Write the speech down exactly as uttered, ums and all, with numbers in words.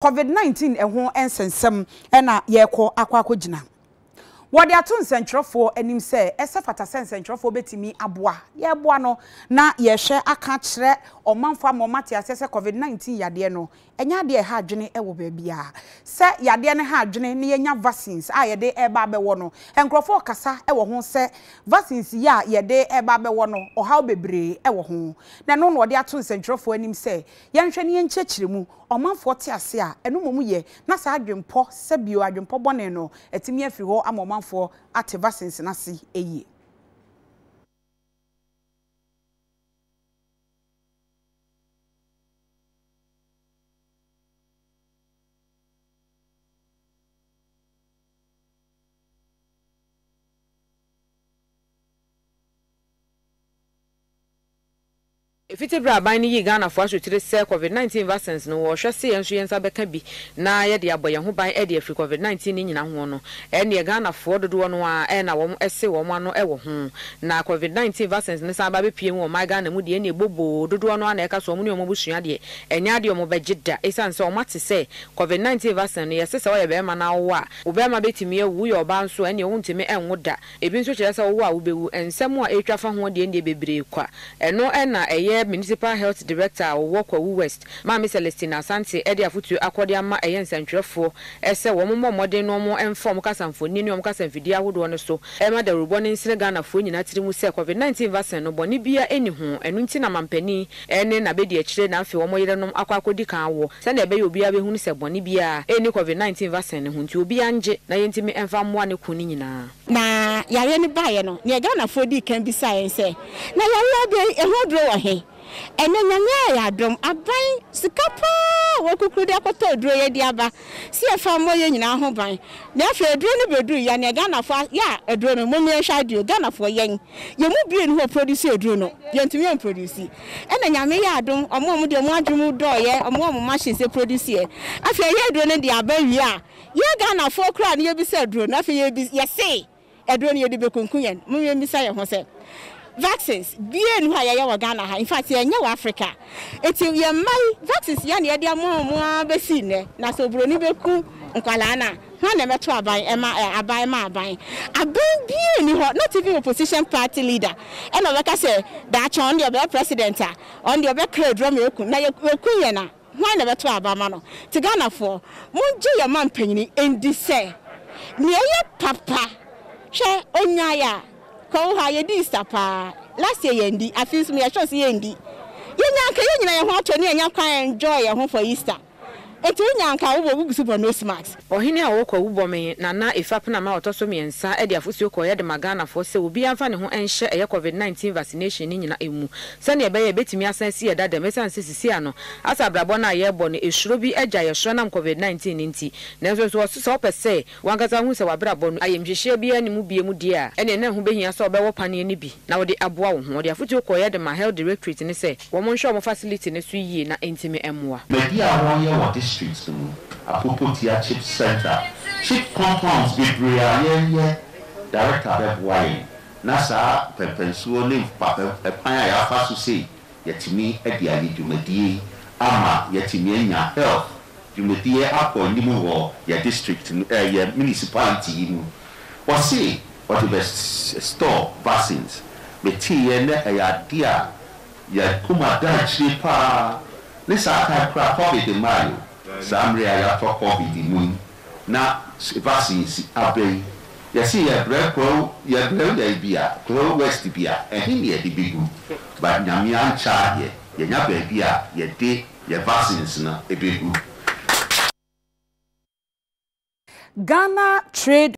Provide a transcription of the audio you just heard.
COVID nineteen ehon ensensem ena yeko akwa akojina. Wadi atun sentrofo enim se esefata sen sentrofo betimi aboa. Ye boa no na ye hwe aka kire omanfa momate asese COVID nineteen yade no. Enya de ha adwene ewo baabia. Se yade ne ha adwene ne yenya vaccines a yede eba bewo no. Enkrofo kasa ewo ho se vaccines ya yede eba bewo no ohaw bebre ewo ho. Na no no wadi atun sentrofo enim se yenhwe ne yenkyekiremu omanfo te ase a enomomu ye na sa adwempo se bio adwempo bone no etimi afi ho amoma for active since nasi a year. If it's a brabine, you gonna force you to the sell COVID nineteen vaccines. No, or shall see and she and Sabecabi. Now, yet the aboy who buy Eddie for COVID nineteen in Nahono, and you're gonna afford to do one and I won't say one or ever home. Now, COVID nineteen vaccines, Miss Ababi P M, my gun and Moody any bobo, do one or echo so many mobusiadi, and Yadio Mobajida, a son so much to say. COVID nineteen vaccine, yes, I am an hour. Obama bet me, we are bound so any own to me and would that. If you such as a war will be and somewhat a traffic one the end they be and no anna a year. Municipal Health Director of Kwawu West, Mammy Celestina Sansi Edia Futi Aquadiama Ayan San Trefo, Essa Womo Modern Normal and Form Casanfo, Ninium Casanfidia would want to so, Emma the Rubon in Senegana for United Musa COVID nineteen vaccine, no Bonibia any home, and Wintina Mampeni, and then Abedia Chile and Fiomoyanum Aquacodican, Send a baby will be a Hunisa Bonibia, any COVID nineteen vaccine, and to be Ange, Niantime and Fam one Kunina. Na Yareni Bayano, Niagana for D can be science. Now you will be a whole drawer. And then I drum a bang, Sicapa, what could I put a dray diaba? See a farm more in our home by. Therefore, a drone will do Yanagana for ya, a drone, a moment shall you, Dana for Yang. You will be in who produce a drone, young to me and produce. And then I may add them a moment the one to door, a moment machines they produce here. After a year drone in the Abbey, you're gonna four crown, you'll be said drone, after you'll be, yes, say, a drone you'll be concluded, Mummy Messiah himself. Vaccines, bien why I Ghana, in fact, in Africa. It's your my vaccines, Yanni, dear Mamma Bessine, Naso Brunibeku, Uncalana, Hanametua by Emma, I buy my buying. I don't be not even opposition party leader. And like I say, that's on your president, on your back, drum your Kuyana, Hanametua Bamano, to Ghana for Monjia Mampini, and Dissay. Near papa, share Onyaya. Ko ha ye di stapa last year yendi afis me show say yendi ye nyanka ye nyina ye ho atoni enya kwan enjoy ye ho for Easter etu nyanka wo bo gusu for no smacks ohini a wo kwa wo bomen na na efapna ma otoso me nsa e dia fosio ko ye de magana for se obi anfa ne ho enhye eye COVID nineteen vaccination ni nyina emu se ne ebe ye betimi asense ye dada mesan se sisi ano asa brabo na ye bo ne esuro bi agya ye sro nam COVID nineteen nti na so so so so pese wangata hu se wa brabo no ayemhye bi animu bi emu de a ene na hu behia so obewo pane ni bi na wo de aboa wo ho de afotio ko ye de ma health directorate ni se wo mo hwe mo facility ne so yie na entimi emwa bedi a wo ye wo streets to Apopotia Chip Center. Chip compounds be brilliant director of wine. Nasa, Pepensuo, name Papa, a pine I have to say, yet to me at the Ali Jumedie, Ama, yet to me in your health. Jumedie up or Nimo, your district, your municipality. Or say, what the best store vaccines, the tea and a dear, your Kuma Dutch pa. This I can crack COVID in Mario. Samria for COVID in moon. Now, vaccines are brave. You see, a bread crow, your bread beer, crow west beer, and him here the big one. But Yamian child here, your number beer, your day, your vaccines, a big one. Ghana Trade.